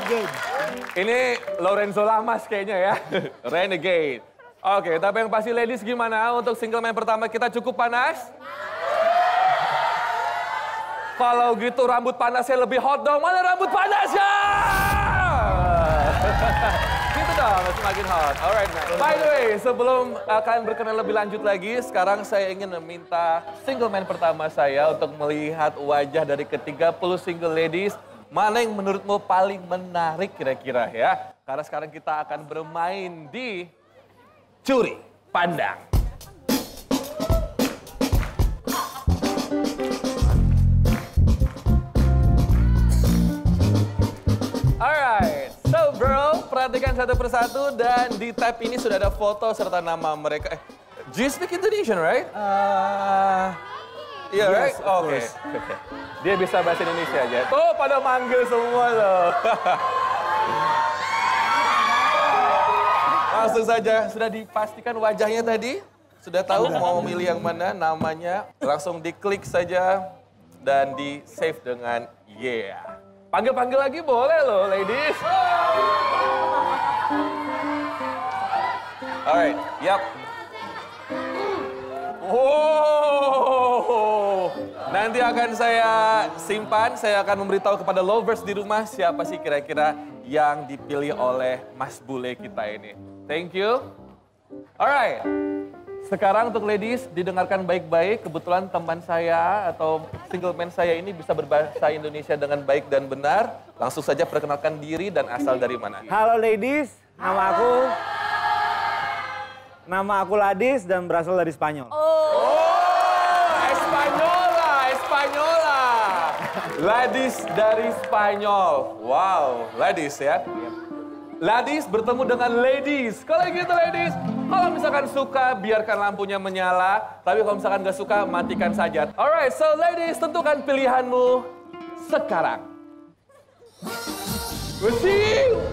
Renegade. Ini Lorenzo Lamas kayaknya ya. Renegade. Oke, tapi yang pasti ladies gimana untuk single man pertama kita cukup panas? Kalau gitu rambut panasnya lebih hot dong. Mana rambut panasnya? Gitu dong, semakin hot. Alright, man. By the way, sebelum kalian berkenalan lebih lanjut lagi, sekarang saya ingin meminta single man pertama saya untuk melihat wajah dari ke-30 single ladies. Mana yang menurutmu paling menarik kira-kira ya? Karena sekarang kita akan bermain di Curi Pandang. Alright, so bro, perhatikan satu persatu dan di tab ini sudah ada foto serta nama mereka. Do you speak Indonesian, right? Yeah, yes, right? Oke. Okay. Dia bisa bahasa Indonesia aja. Tuh, pada manggil semua loh. Langsung saja, sudah dipastikan wajahnya tadi? Sudah tahu mau milih yang mana, namanya? Langsung diklik saja dan di-save dengan yeah. Panggil-panggil lagi boleh loh, ladies. Alright, yap. Oh, nanti akan saya simpan, saya akan memberitahu kepada lovers di rumah siapa sih kira-kira yang dipilih oleh Mas Bule kita ini. Thank you. Alright. Sekarang untuk ladies, didengarkan baik-baik. Kebetulan teman saya atau single man saya ini bisa berbahasa Indonesia dengan baik dan benar. Langsung saja perkenalkan diri dan asal dari mana. Halo ladies, nama aku Ladis dan berasal dari Spanyol. Oh, Espanyola. Ladis dari Spanyol. Wow, Ladis ya. Ladies bertemu dengan ladies. Kalau gitu ladies, kalau misalkan suka biarkan lampunya menyala. Tapi kalau misalkan gak suka, matikan saja. Alright, so ladies tentukan pilihanmu sekarang.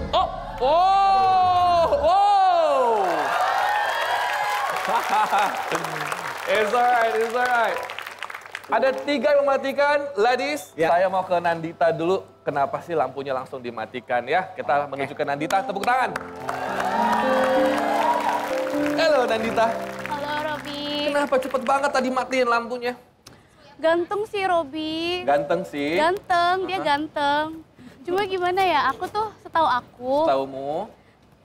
Oh, oh, oh. It's alright, it's alright. Ada 3 yang mematikan, ladies. Yeah. Saya mau ke Nandita dulu. Kenapa sih lampunya langsung dimatikan ya? Kita menuju ke Nandita, tepuk tangan. Halo Nandita. Halo Robi. Kenapa cepet banget tadi matiin lampunya? Ganteng sih Robi. Ganteng sih? Ganteng, dia ganteng. Cuma gimana ya, aku tuh setaumu.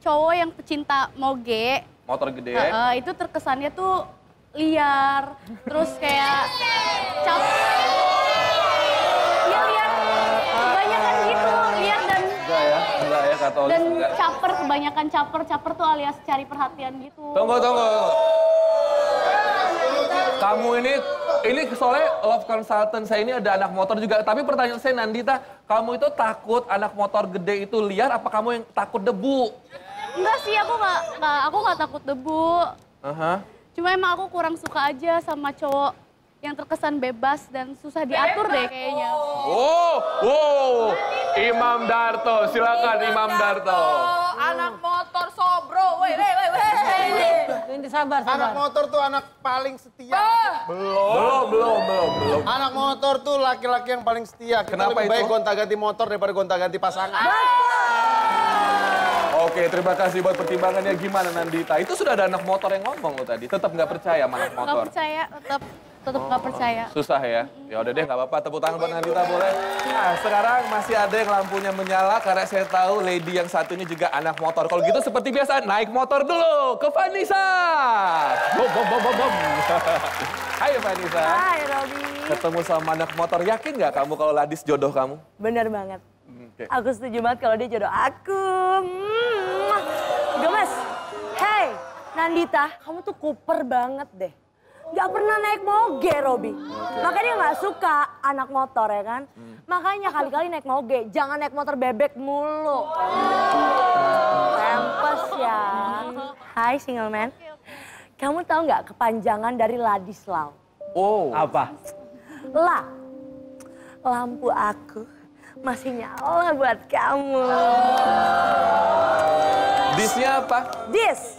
Cowok yang pecinta moge. Motor gede. Itu terkesannya tuh liar, terus kayak ya liar, kebanyakan gitu, liar dan caper, kebanyakan caper tuh alias cari perhatian gitu. Tunggu. Kamu ini soalnya love consultant saya ini ada anak motor juga. Tapi pertanyaan saya Nandita, kamu itu takut anak motor gede itu liar? Apa kamu yang takut debu? Enggak sih, aku nggak takut debu. Cuma emang aku kurang suka aja sama cowok yang terkesan bebas dan susah diatur deh kayaknya. Wow. Imam Darto, silakan Imam Darto. Anak motor sobro, Ini sabar. Anak motor tuh anak paling setia. Belum. Anak motor tuh laki-laki yang paling setia. Kenapa itu? Lebih baik gonta-ganti motor daripada gonta-ganti pasangan. Oke, terima kasih buat pertimbangannya. Gimana Nandita? Itu sudah ada anak motor yang ngomong lo tadi. Tetap nggak percaya sama anak motor? Nggak percaya, tetap nggak percaya. Susah ya? Ya udah deh, nggak apa-apa. Tepuk tangan buat Nandita boleh. Nah, sekarang masih ada yang lampunya menyala karena saya tahu lady yang satunya juga anak motor. Kalau gitu seperti biasa, naik motor dulu ke Vanessa. Bom. Hai Vanessa. Hai Robi. Ketemu sama anak motor, yakin nggak kamu kalau Ladis jodoh kamu? Bener banget. Okay. Aku setuju banget kalau dia jodoh aku. Gemes. Hey, Nandita, kamu tuh kuper banget deh. Gak pernah naik moge, Robi. Makanya gak suka anak motor ya kan. Makanya kali-kali naik moge, jangan naik motor bebek mulu. Rempes ya. Hai single man. Kamu tahu gak kepanjangan dari Ladislao? Oh, apa? Lampu aku masih nyala buat kamu. Disnya apa? Dis.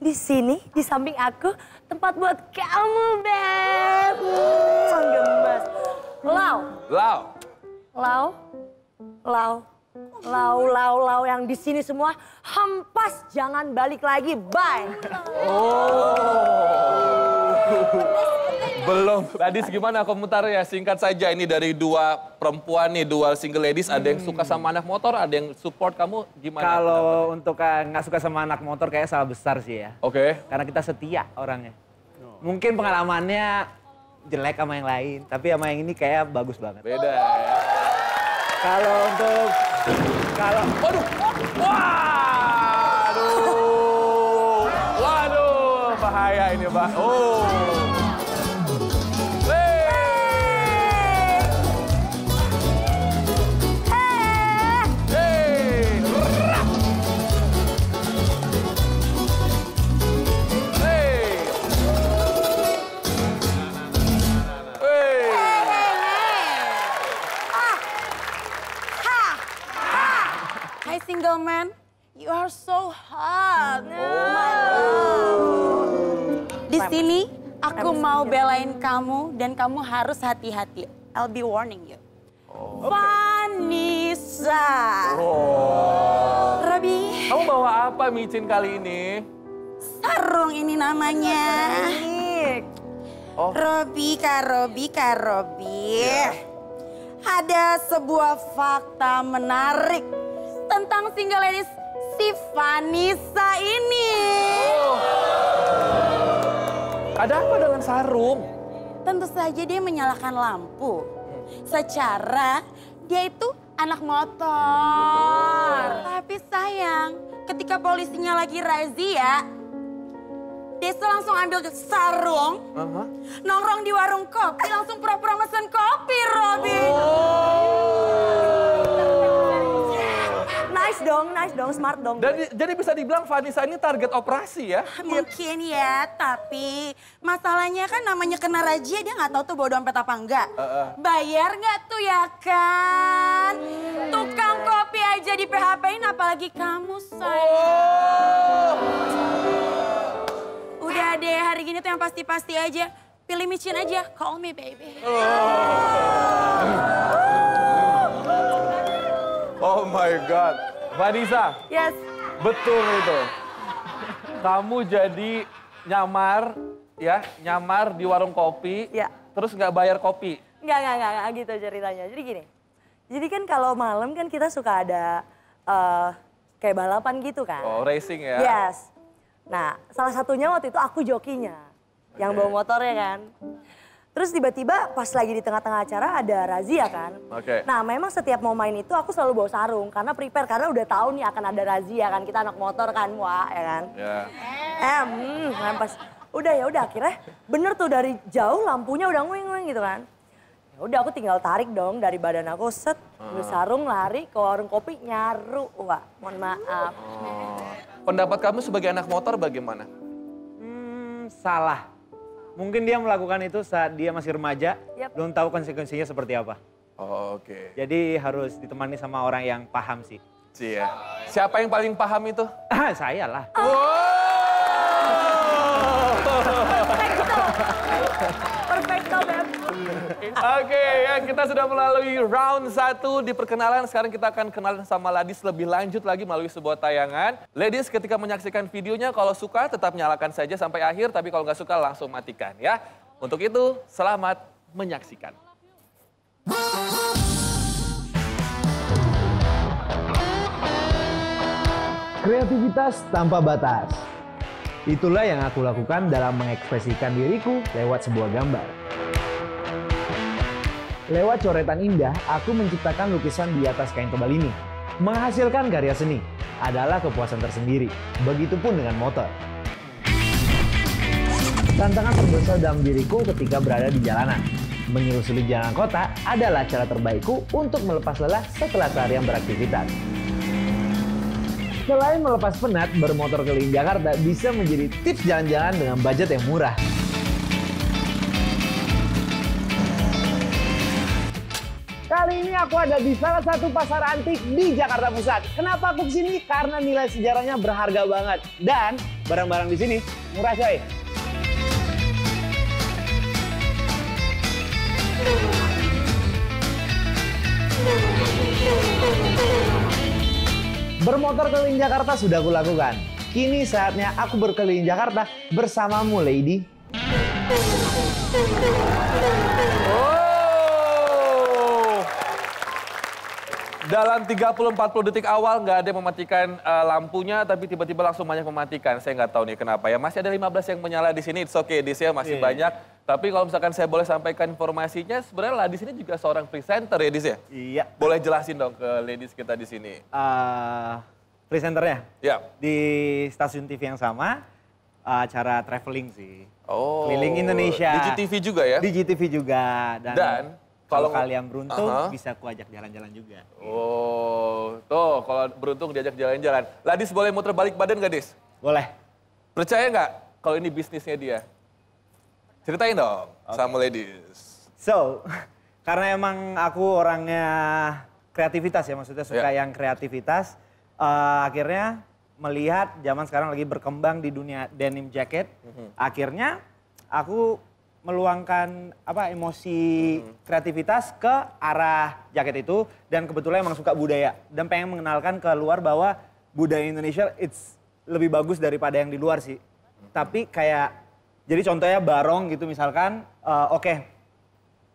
Di sini, di samping aku, tempat buat kamu, Beb. Gemes. Lau. Lau. Lau yang di sini semua hempas, jangan balik lagi. Bye. Oh. Belum. Tadi gimana komentarnya? Singkat saja, ini dari dua perempuan nih, dua single ladies. Ada yang suka sama anak motor, ada yang support kamu. Gimana? Kalau untuk nggak suka sama anak motor kayak salah besar sih ya. Oke. Karena kita setia orangnya. Mungkin pengalamannya jelek sama yang lain, tapi sama yang ini kayak bagus banget. Beda ya. Kalau untuk... kalau... Waduh! Waduh! Waduh! Bahaya ini, Pak. Oh! Single man, you are so hot. Oh my God. Di sini aku mau belain kamu dan kamu harus hati-hati. I'll be warning you. Vanessa. Oh. Robi. Kamu bawa apa micin kali ini? Sarung ini namanya. Oh. Robi. Yeah. Ada sebuah fakta menarik tentang single ladies si Vanessa ini. Oh. Ada apa dengan sarung? Tentu saja dia menyalakan lampu. Secara dia itu anak motor. Tapi sayang, ketika polisinya lagi razia, Desa langsung ambil sarung, nongkrong di warung kopi, langsung pura-pura mesen kopi, Robi. Nice dong, smart dong. Jadi bisa dibilang Vanessa ini target operasi ya? Mungkin ya, tapi masalahnya kan namanya kena razia, dia nggak tahu tuh bawa dompet apa enggak. Bayar nggak tuh ya kan? Tukang kopi aja di PHP-in apalagi kamu sayang. Oh. Udah deh, hari gini tuh yang pasti-pasti aja. Pilih micin aja, call me baby. Oh my God. Vanessa. Yes. Betul itu. Kamu jadi nyamar, ya, nyamar di warung kopi, ya. Terus nggak bayar kopi. Nggak gitu ceritanya. Jadi gini, jadi kan kalau malam kan kita suka ada kayak balapan gitu kan. Oh, racing ya. Yes. Nah, salah satunya waktu itu aku jokinya, yang bawa motornya kan. Terus tiba-tiba pas lagi di tengah-tengah acara ada razia kan. Oke. Nah memang setiap mau main itu aku selalu bawa sarung. Karena prepare, karena udah tahu nih akan ada razia kan. Kita anak motor kan, wah ya kan. Pas udah yaudah akhirnya bener tuh dari jauh lampunya udah nguing-nguing gitu kan. Yaudah aku tinggal tarik dong dari badan aku, set. Sarung lari ke warung kopi nyaru, wah mohon maaf. Pendapat kamu sebagai anak motor bagaimana? Salah. Mungkin dia melakukan itu saat dia masih remaja, belum tahu konsekuensinya seperti apa. Oh, oke. Jadi harus ditemani sama orang yang paham sih. Iya. Siapa yang paling paham itu? Saya lah. Perfecto, Beb. Oke, ya kita sudah melalui round 1 di perkenalan. Sekarang kita akan kenalan sama Ladies lebih lanjut lagi melalui sebuah tayangan. Ladies ketika menyaksikan videonya, kalau suka tetap nyalakan saja sampai akhir. Tapi kalau nggak suka langsung matikan ya. Untuk itu, selamat menyaksikan. Kreativitas tanpa batas. Itulah yang aku lakukan dalam mengekspresikan diriku lewat sebuah gambar. Lewat coretan indah, aku menciptakan lukisan di atas kain tebal ini. Menghasilkan karya seni adalah kepuasan tersendiri, begitupun dengan motor. Tantangan terbesar dalam diriku ketika berada di jalanan. Menyusuri jalan kota adalah cara terbaikku untuk melepas lelah setelah seharian beraktivitas. Selain melepas penat, bermotor keliling Jakarta bisa menjadi tips jalan-jalan dengan budget yang murah. Kali ini aku ada di salah satu pasar antik di Jakarta Pusat. Kenapa aku kesini? Karena nilai sejarahnya berharga banget. Dan barang-barang di sini murah coy. Bermotor keliling Jakarta sudah kulakukan. Kini saatnya aku berkeliling Jakarta bersamamu, Lady. Oh. Dalam 30-40 detik awal nggak ada yang mematikan lampunya, tapi tiba-tiba langsung banyak mematikan. Saya nggak tahu nih kenapa ya. Masih ada 15 yang menyala di sini. It's okay, di sini masih banyak. Tapi kalau misalkan saya boleh sampaikan informasinya, sebenarnya Ladis ini juga seorang presenter ya, Dis ya? Iya. Boleh jelasin dong ke Ladis kita di sini. Presenternya? Iya. Di stasiun TV yang sama, acara traveling sih. Oh. Keliling Indonesia. Di GTV juga ya? Di GTV juga. Dan kalau kalian beruntung, bisa kuajak jalan-jalan juga. Oh, tuh kalau beruntung diajak jalan-jalan. Ladis boleh muter balik badan nggak, Dis? Boleh. Percaya nggak kalau ini bisnisnya dia? Ceritain dong sama Ladies. So, karena emang aku orangnya kreativitas ya, maksudnya suka yang kreativitas. Akhirnya melihat zaman sekarang lagi berkembang di dunia denim jacket. Akhirnya aku meluangkan emosi kreativitas ke arah jaket itu. Dan kebetulan emang suka budaya. Dan pengen mengenalkan ke luar bahwa budaya Indonesia it's lebih bagus daripada yang di luar sih. Tapi kayak... Jadi contohnya barong gitu misalkan,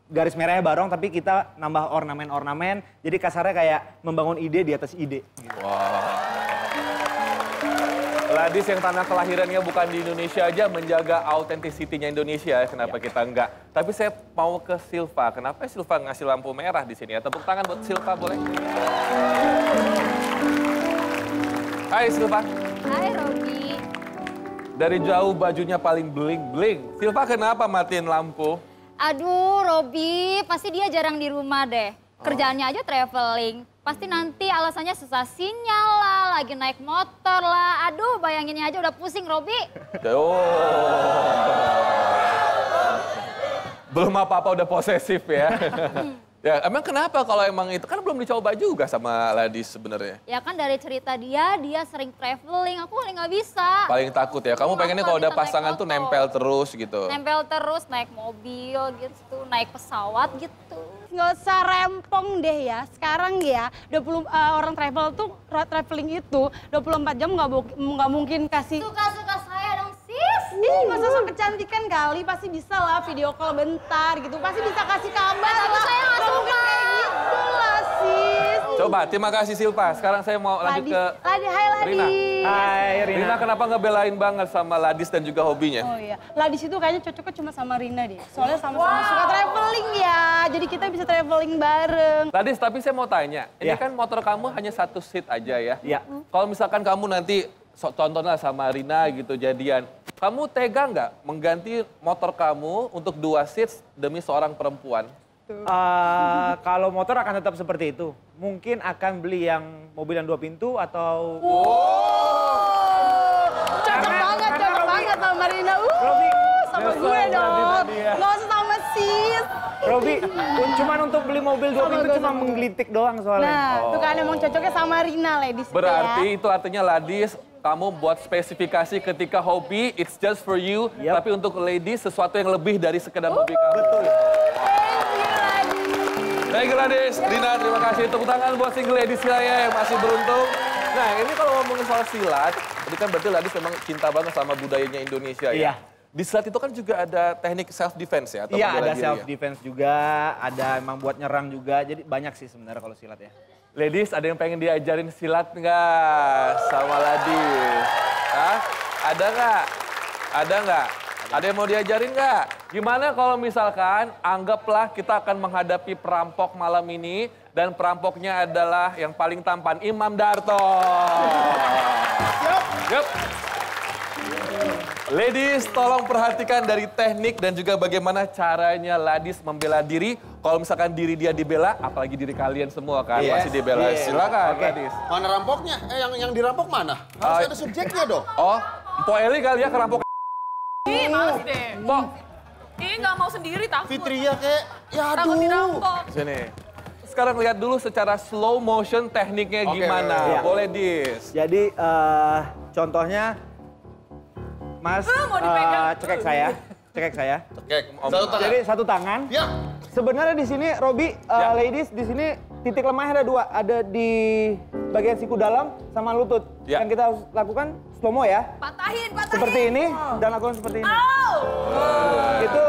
garis merahnya barong tapi kita nambah ornamen-ornamen. Jadi kasarnya kayak membangun ide di atas ide. Gitu. Wow. Ladis yang tanah kelahirannya bukan di Indonesia aja menjaga autentisitinya Indonesia. Kenapa kita enggak? Tapi saya mau ke Silva. Kenapa Silva ngasih lampu merah di sini? Ya? Tepuk tangan buat Silva boleh? Hai Silva. Hai Robi. Dari jauh bajunya paling bling-bling. Silva kenapa matiin lampu? Aduh Robi, pasti dia jarang di rumah deh. Kerjaannya aja traveling. Pasti nanti alasannya susah sinyal lah, lagi naik motor lah. Aduh bayanginnya aja udah pusing Robi. Belum apa-apa udah posesif ya. Ya emang kenapa kalau emang itu? Kan belum dicoba juga sama Ladis sebenarnya. Ya kan dari cerita dia, sering traveling. Aku paling nggak bisa. Paling takut ya? Kamu pengennya kalau udah pasangan tuh nempel terus gitu? Nempel terus, naik mobil gitu, naik pesawat gitu. Nggak usah rempong deh ya. Sekarang ya, 20 orang travel tuh, traveling itu 24 jam nggak mungkin kasih. Suka-suka saya dong. Ih, masa sok kecantikan kali, pasti bisa lah video call bentar gitu. Pasti bisa kasih kabar lah. Saya gak suka. Gitu lah, sis. Coba, terima kasih Silva. Sekarang saya mau lanjut ke Rina. Hai Rina. Rina kenapa ngebelain banget sama Ladis dan juga hobinya? Oh iya, Ladis itu kayaknya cocoknya cuma sama Rina deh. Soalnya sama-sama suka traveling ya. Jadi kita bisa traveling bareng. Ladis, tapi saya mau tanya. Ini kan motor kamu hanya satu seat aja ya? Iya. Kalau misalkan kamu nanti... Contohnya sama Rina gitu jadian. Kamu tega nggak mengganti motor kamu untuk 2 seats demi seorang perempuan? Kalau motor akan tetap seperti itu. Mungkin akan beli yang mobil yang 2 pintu atau... cocok banget sama Rina. Robi, sama gue dong. Nggak usah sama sis. Robi, cuman untuk beli mobil 2 pintu cuma menggelitik doang soalnya. Nah, itu kan emang cocoknya sama Rina, Ladis. Berarti itu artinya Ladis... Kamu buat spesifikasi ketika hobi, it's just for you. Tapi untuk ladies, sesuatu yang lebih dari sekedar hobi kamu. Betul. Thank you, ladies. Rina, terima kasih. Tepuk tangan buat single ladies saya yang masih beruntung. Nah, ini kalau ngomongin soal silat, itu kan berarti ladies memang cinta banget sama budayanya Indonesia ya? Iya. Di silat itu kan juga ada teknik self-defense ya? Iya, ada self-defense juga, ada emang buat nyerang juga. Jadi banyak sih sebenarnya kalau silat ya. Ladies, ada yang pengen diajarin silat nggak sama Ladis? Hah? Ada nggak? Ada nggak? Ada yang mau diajarin nggak? Gimana kalau misalkan anggaplah kita akan menghadapi perampok malam ini dan perampoknya adalah yang paling tampan, Imam Darto. Yup. Ladies, tolong perhatikan dari teknik dan juga bagaimana caranya Ladis membela diri. Kalau misalkan diri dia dibela, apalagi diri kalian semua kan masih dibela. Silakan, Ladis. Mana rampoknya? Yang dirampok mana? Harus ada subjeknya dong. Oh, Mpok Eli kali ya kerampok. Ih, males deh. Mpok. Ih, nggak mau sendiri takut. Fitria kayak, ya aduh. Sini. Sekarang lihat dulu secara slow motion tekniknya gimana. Boleh, Dis. Jadi, contohnya... Mas, cekek saya. Cekek. Jadi satu tangan. Ya. Sebenarnya di sini Robi, ladies di sini titik lemahnya ada dua, ada di bagian siku dalam sama lutut. Ya. Yang kita harus lakukan slow mo ya. Patahin, patahin. Seperti ini dan lakukan seperti ini. Oh. Itu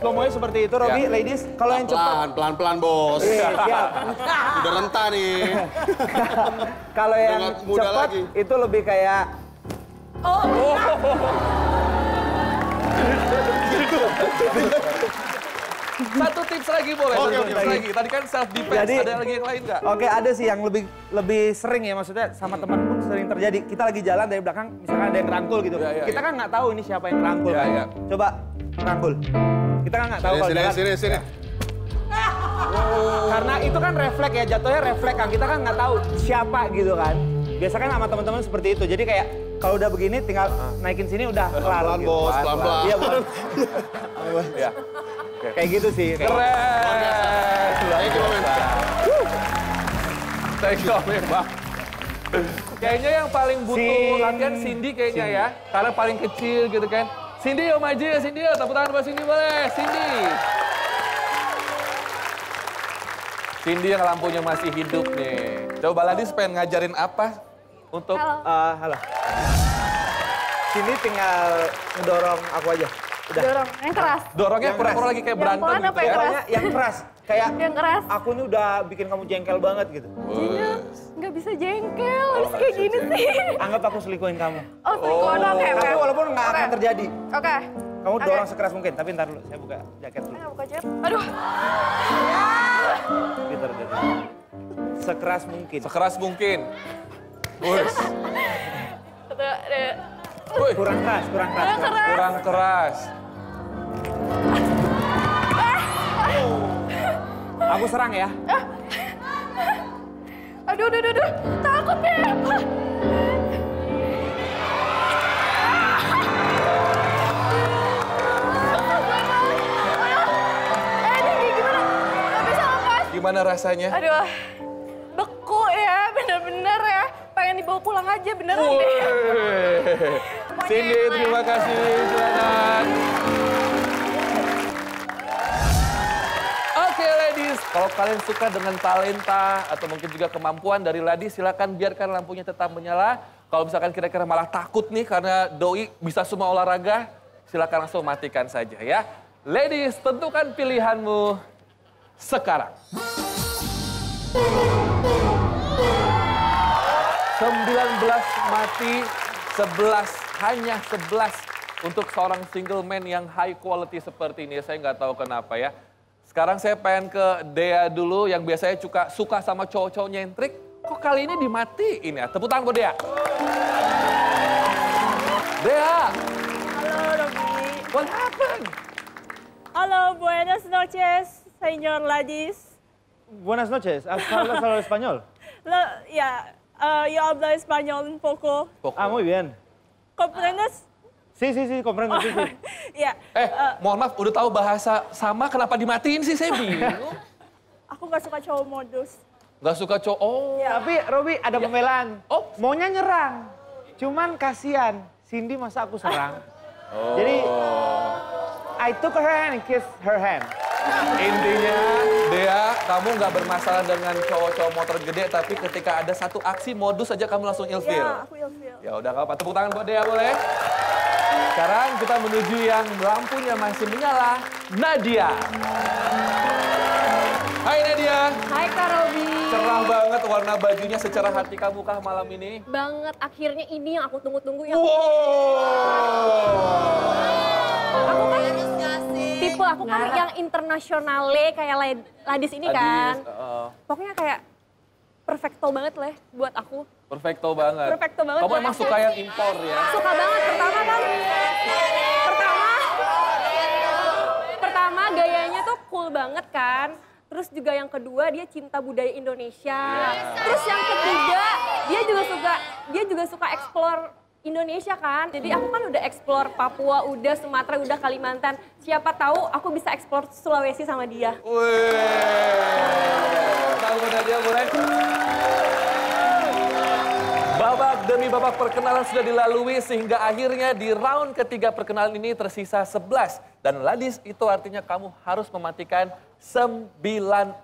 slow mo seperti itu, Robi, ya. Ladies. Kalau yang cepat pelan-pelan, Bos. Iya. Udah rentah nih. Kalau yang cepat itu lebih kayak Satu tips lagi boleh? Oke, tips lagi. Tadi kan self defense. Jadi, ada lagi yang lain nggak? Oke, ada sih yang lebih sering ya, maksudnya sama teman pun sering terjadi. Kita lagi jalan dari belakang, misalkan ada yang rangkul gitu. Kita kan nggak tahu ini siapa yang rangkul. Ya. Coba rangkul. Kita kan nggak tahu kalau jalan. Sini. Karena itu kan refleks ya, jatuhnya refleks kan. Kita kan nggak tahu siapa gitu kan. Biasa kan sama teman-teman seperti itu. Jadi kayak kalau udah begini tinggal naikin sini udah pelan-pelan gitu. Bos, pelan-pelan. Iya, Bos. Iya. Kayak gitu sih. Keren. Thank you, man. Kayaknya yang paling butuh latihan Sindy kayaknya ya. Karena paling kecil gitu kan. Sindy, yo maju ya Sindy. Tepuk tangan buat Sindy boleh. Sindy. Sindy yang lampunya masih hidup nih. Coba Ladis pengen ngajarin apa untuk... Halo. Sindy tinggal mendorong aku aja. Udah. Dorong yang keras. Dorongnya kurang lagi kayak berantem gitu. Yang keras. Kayak yang keras. Aku ini udah bikin kamu jengkel banget gitu. Jengkel? Nggak bisa jengkel. Habis kayak gini sih. Anggap aku selingkuhin kamu. Oh, selingkuhin. Oke. Tapi walaupun nggak akan terjadi. Oke. Kamu dorong sekeras mungkin, tapi ntar dulu. Saya buka jaket dulu. Nggak buka jaket. Aduh. Gitu. Sekeras mungkin. Sekeras mungkin. Wes. Kurang keras. Aku serang ya. Aduh. Takut deh. Ini gimana? Gak bisa lepas. Gimana rasanya? Aduh. Beku ya, bener-bener ya. Pengen dibawa pulang aja, beneran deh. Sindy, terima kasih, silakan. Oke, ladies. Kalau kalian suka dengan talenta atau mungkin juga kemampuan dari ladies, silakan biarkan lampunya tetap menyala. Kalau misalkan kira-kira malah takut nih karena doi bisa semua olahraga, silakan langsung matikan saja ya. Ladies, tentukan pilihanmu sekarang. 19 mati, 11, hanya 11 untuk seorang single man yang high quality seperti ini. Saya nggak tahu kenapa ya. Sekarang saya pengen ke Dea dulu yang biasanya suka sama cowok-cowok nyentrik. Kok kali ini dimatiin ya? Tepuk tangan buat Dea. Dea. Halo, Robi. What happened? Halo, buenas noches, señor ladies. Buenas noches. Habla Spanyol? Ya. Yo hablo español un poco. Muy bien. ¿Comprendes? Sí, comprendo. Ya. Mohon maaf, udah tahu bahasa sama, kenapa dimatiin sih? Saya bingung. Aku nggak suka cowok modus. Nggak suka cowok. Oh. Ya. Tapi Robi ada pembelaan. Oh. Maunya nyerang. Cuman kasihan, Sindy masa aku serang. Jadi I took her hand and kissed her hand. Intinya, Dea, kamu nggak bermasalah dengan cowok-cowok motor gede, tapi ketika ada satu aksi modus aja kamu langsung ilfeel. Iya, aku ilfeel. Ya udah, nggak apa-apa. Tepuk tangan buat Dea, boleh? Sekarang kita menuju yang lampunya masih menyala, Nadia. Hai Nadia. Hai Kak Robi. Cerah banget warna bajunya secara hati kamu kah malam ini? Banget, akhirnya ini yang aku tunggu-tunggu. Aku kan tipe aku kan yang internasionale kayak Ladis ini kan. Pokoknya kayak perfecto banget leh buat aku. Perfecto banget. Kamu emang suka yang impor ya? Suka banget. Pertama gayanya tuh cool banget kan. Terus juga yang kedua dia cinta budaya Indonesia. Terus yang ketiga dia juga suka explore Indonesia kan, jadi aku kan udah eksplor Papua, udah Sumatera, udah Kalimantan. Siapa tahu aku bisa eksplor Sulawesi sama dia. Wih, tahu Nadia boleh. Babak demi babak perkenalan sudah dilalui sehingga akhirnya di round ketiga perkenalan ini tersisa 11. Dan Ladis itu artinya kamu harus mematikan 9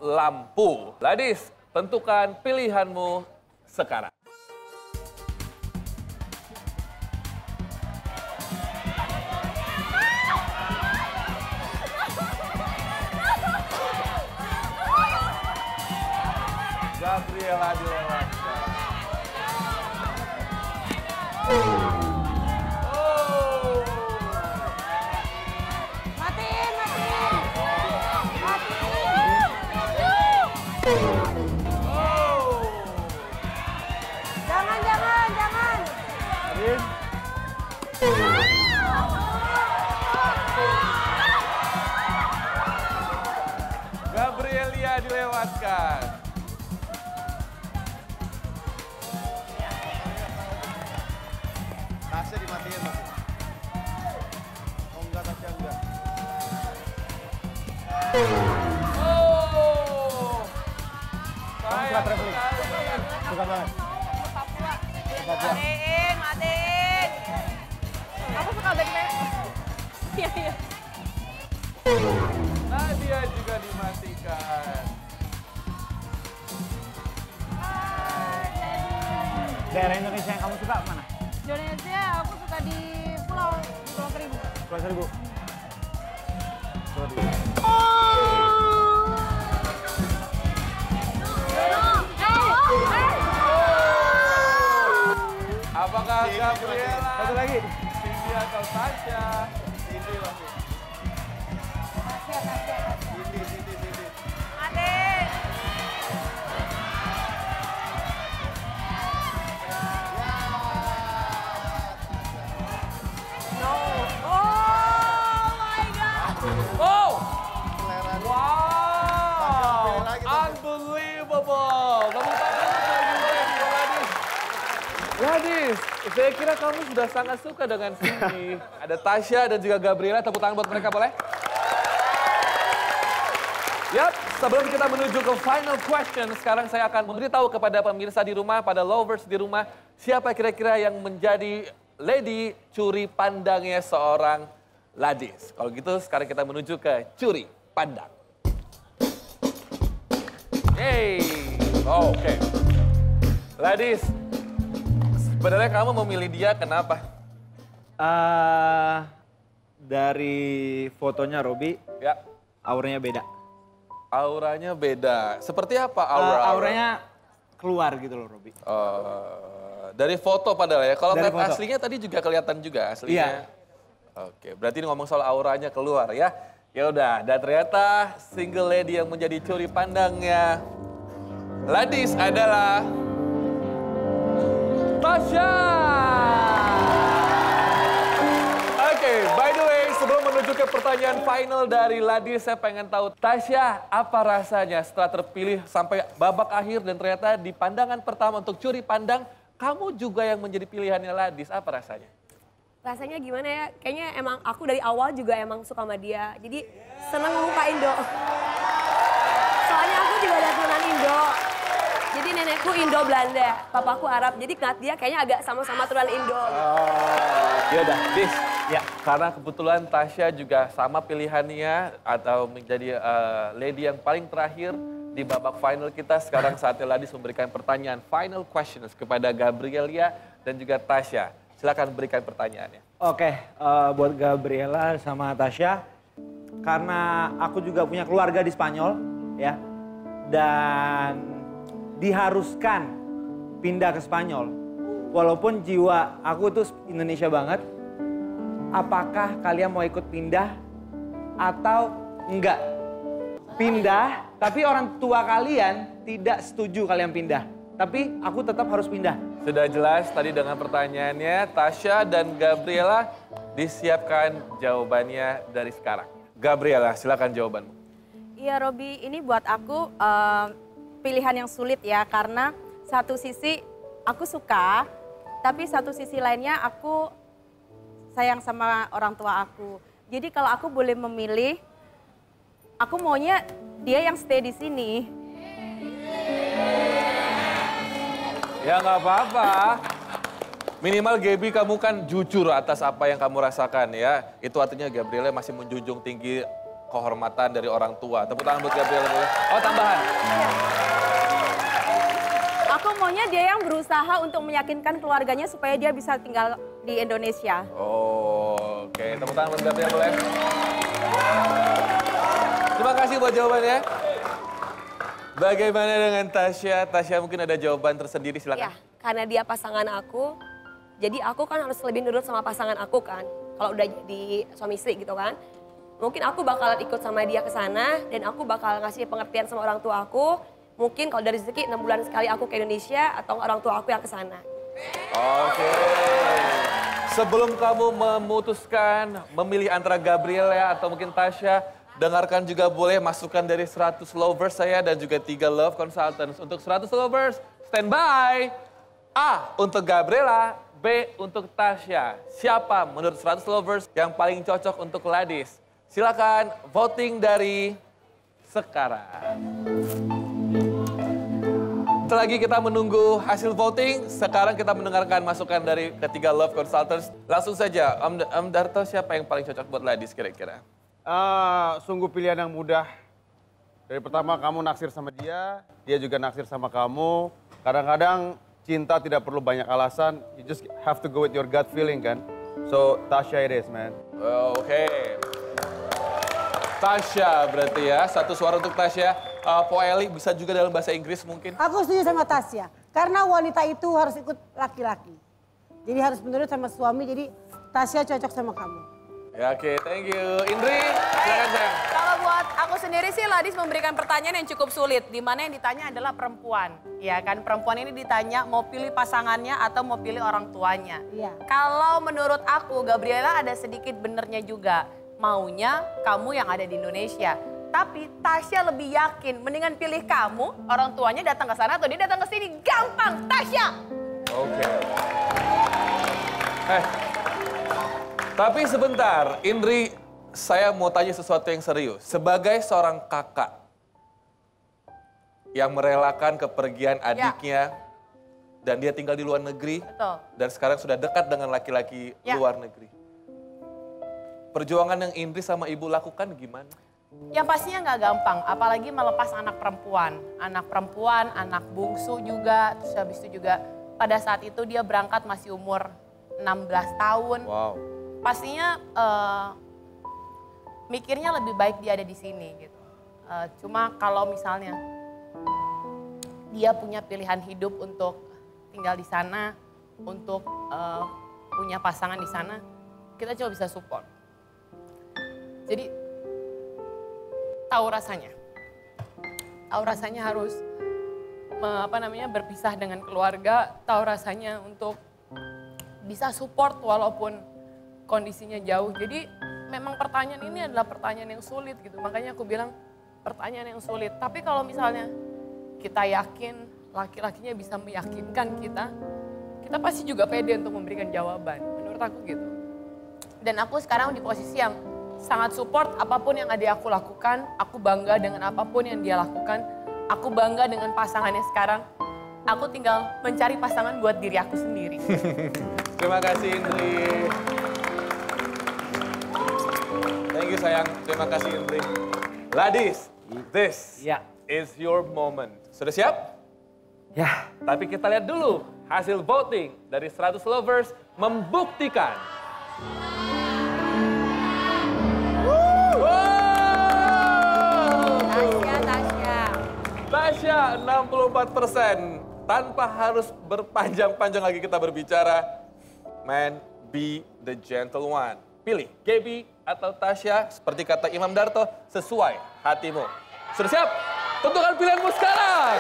lampu. Ladis, tentukan pilihanmu sekarang. Gabriela dilewatkan. Gabriela dilewatkan. Tasya dimatiin, Mas. Oh enggak, Tasya enggak. Oh. Sayang sekali. Bukan banget. Matiin, matiin. Aku suka bagian. Iya, iya. Nadia juga dimatikan. Daerah Indonesia yang kamu suka mana? Indonesia, aku suka di Pulau Seribu. Pulau Seribu. Apakah Gabriela? Satu lagi. Sindy atau Tasya? Sindy lagi. Sindy. Adek. No. Oh my God. Oh. Wow. Unbelievable. Ladis, saya kira kamu sudah sangat suka dengan Sindy. Ada Tasya dan juga Gabriela. Tepuk tangan buat mereka, boleh? Yap, sebelum kita menuju ke final question, sekarang saya akan memberitahu kepada pemirsa di rumah, pada lovers di rumah, siapa kira-kira yang menjadi lady curi pandangnya seorang Ladis. Kalau gitu, sekarang kita menuju ke curi pandang. Yeay. Oh, oke. Ladis. Sebenarnya kamu memilih dia kenapa? Dari fotonya Robi, ya. Auranya beda. Auranya beda. Seperti apa aura? Auranya keluar gitu loh, Robi. Dari foto padahal ya. Kalau aslinya tadi juga kelihatan juga aslinya. Iya. Oke, berarti ini ngomong soal auranya keluar ya. Ya udah, dan ternyata single lady yang menjadi curi pandangnya Ladis adalah Tasya. Oke, by the way, sebelum menuju ke pertanyaan final dari Ladis, saya pengen tahu Tasya, apa rasanya setelah terpilih sampai babak akhir dan ternyata di pandangan pertama untuk curi pandang, kamu juga yang menjadi pilihannya Ladis, apa rasanya? Rasanya gimana ya? Kayaknya emang aku dari awal juga emang suka sama dia, jadi seneng ngelupain Indo. Soalnya aku juga ada turunan Indo. Jadi nenekku Indo Belanda, papaku Arab. Jadi Nadia kayaknya agak sama-sama turunan Indo. Ya udah, Dis. Ya, karena kebetulan Tasya juga sama pilihannya atau menjadi lady yang paling terakhir di babak final kita. Sekarang saatnya Ladis memberikan pertanyaan final questions kepada Gabriela dan juga Tasya. Silakan berikan pertanyaannya. Oke, buat Gabriela sama Tasya, karena aku juga punya keluarga di Spanyol, ya, dan diharuskan pindah ke Spanyol. Walaupun jiwa aku itu Indonesia banget. Apakah kalian mau ikut pindah atau enggak? Pindah, tapi orang tua kalian tidak setuju kalian pindah. Tapi aku tetap harus pindah. Sudah jelas tadi dengan pertanyaannya, Tasya dan Gabriela, disiapkan jawabannya dari sekarang. Gabriela, silakan jawabanmu. Iya, Robi, ini buat aku pilihan yang sulit ya, karena satu sisi aku suka, tapi satu sisi lainnya aku sayang sama orang tua aku. Jadi kalau aku boleh memilih, aku maunya dia yang stay di sini. Ya nggak apa-apa, Minimal Gaby, kamu kan jujur atas apa yang kamu rasakan ya. Itu artinya Gabriela masih menjunjung tinggi kehormatan dari orang tua. Tepuk tangan buat Gabriela. Oh, tambahan. Aku maunya dia yang berusaha untuk meyakinkan keluarganya supaya dia bisa tinggal di Indonesia. Oh, oke. Tepuk tangan buat Gabriela, boleh? Terima kasih buat jawabannya. Bagaimana dengan Tasya? Tasya mungkin ada jawaban tersendiri, silakan. Ya, karena dia pasangan aku, jadi aku kan harus lebih nurut sama pasangan aku kan. Kalau udah jadi suami istri gitu kan. Mungkin aku bakal ikut sama dia ke sana dan aku bakal ngasih pengertian sama orang tua aku. Mungkin kalau dari rezeki 6 bulan sekali aku ke Indonesia atau orang tua aku yang ke sana. Oke. Sebelum kamu memutuskan memilih antara Gabriela atau mungkin Tasya, dengarkan juga boleh masukan dari 100 lovers saya dan juga 3 love consultants. Untuk 100 lovers, standby. A untuk Gabriela, B untuk Tasya. Siapa menurut 100 lovers yang paling cocok untuk Ladis? Silakan voting dari sekarang. Setelah lagi kita menunggu hasil voting, sekarang kita mendengarkan masukan dari ketiga love consultants. Langsung saja, Om Darto, siapa yang paling cocok buat Ladis kira-kira? Sungguh pilihan yang mudah. Dari pertama kamu naksir sama dia, dia juga naksir sama kamu. Kadang-kadang cinta tidak perlu banyak alasan. You just have to go with your gut feeling kan. So Tasya it is, man. Oke. Tasya berarti ya. Satu suara untuk Tasya. Po Eli bisa juga dalam bahasa Inggris mungkin. Aku setuju sama Tasya. Karena wanita itu harus ikut laki-laki. Jadi harus menurut sama suami. Jadi Tasya cocok sama kamu. Ya, oke, thank you. Indri, silakan sayang. Kalau buat aku sendiri sih Ladis memberikan pertanyaan yang cukup sulit. Di mana yang ditanya adalah perempuan. Ya kan, perempuan ini ditanya mau pilih pasangannya atau mau pilih orang tuanya. Ya. Kalau menurut aku Gabriela ada sedikit benernya juga. Maunya kamu yang ada di Indonesia. Tapi Tasya lebih yakin mendingan pilih kamu, orang tuanya datang ke sana atau dia datang ke sini. Gampang, Tasya! Oke. Tapi sebentar, Indri, saya mau tanya sesuatu yang serius. Sebagai seorang kakak yang merelakan kepergian adiknya dan dia tinggal di luar negeri, dan sekarang sudah dekat dengan laki-laki luar negeri. Perjuangan yang Indri sama ibu lakukan gimana? Yang pastinya nggak gampang, apalagi melepas anak perempuan. Anak perempuan, anak bungsu juga, terus habis itu juga pada saat itu dia berangkat masih umur 16 tahun. Wow. Pastinya mikirnya lebih baik dia ada di sini gitu. Cuma kalau misalnya dia punya pilihan hidup untuk tinggal di sana, untuk punya pasangan di sana, kita coba bisa support. Jadi tahu rasanya harus berpisah dengan keluarga, tahu rasanya untuk bisa support walaupun kondisinya jauh. Jadi memang pertanyaan ini adalah pertanyaan yang sulit gitu. Makanya aku bilang pertanyaan yang sulit. Tapi kalau misalnya kita yakin laki-lakinya bisa meyakinkan kita, kita pasti juga pede untuk memberikan jawaban. Menurut aku gitu. Dan aku sekarang di posisi yang sangat support apapun yang adik aku lakukan. Aku bangga dengan apapun yang dia lakukan. Aku bangga dengan pasangannya sekarang. Aku tinggal mencari pasangan buat diri aku sendiri. Terima kasih Indri. Thank you sayang, terima kasih Indri. Ladis, this is your moment. Sudah siap? Ya. Tapi kita lihat dulu hasil voting dari 100 lovers membuktikan. Wow. Tasya. Tasya 64%. Tanpa harus berpanjang-panjang lagi kita berbicara. Man, be the gentle one. Pilih Gaby atau Tasya, seperti kata Imam Darto, sesuai hatimu. Sudah siap? Tentukan pilihanmu sekarang!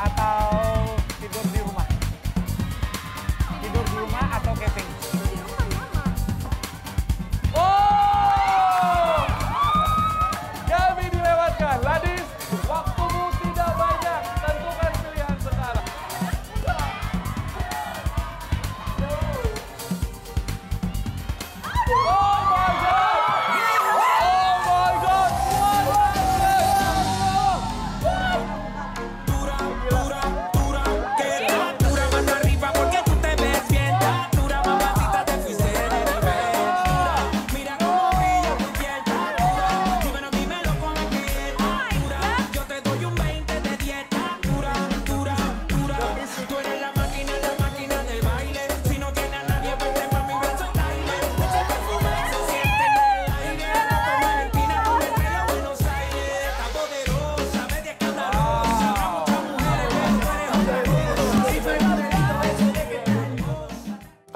Atau tidur di rumah atau camping.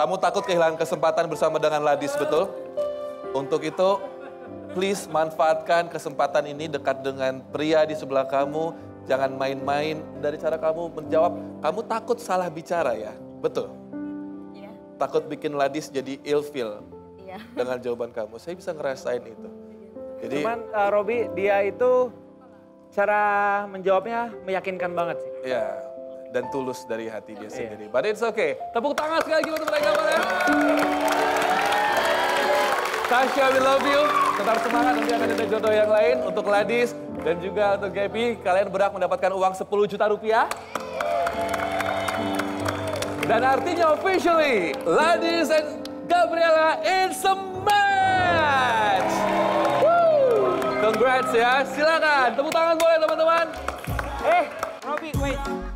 Kamu takut kehilangan kesempatan bersama dengan Ladis, betul? Untuk itu, please manfaatkan kesempatan ini dekat dengan pria di sebelah kamu. Jangan main-main dari cara kamu menjawab. Kamu takut salah bicara ya, betul? Iya. Takut bikin Ladis jadi ilfil dengan jawaban kamu. Saya bisa ngerasain itu. Jadi, cuman Robi, dia itu cara menjawabnya meyakinkan banget sih. Iya. Dan tulus dari hati dia sendiri. But it's okay. Tepuk tangan sekali lagi untuk mereka. Tasya, we love you. Tetap semangat, nanti akan ada jodoh yang lain. Untuk Ladis dan juga untuk Gaby, kalian berhak mendapatkan uang 10 juta rupiah. Dan artinya officially, Ladis and Gabriela, it's a match. Woo! Congrats ya, silakan. Tepuk tangan boleh teman-teman. Robi, wait.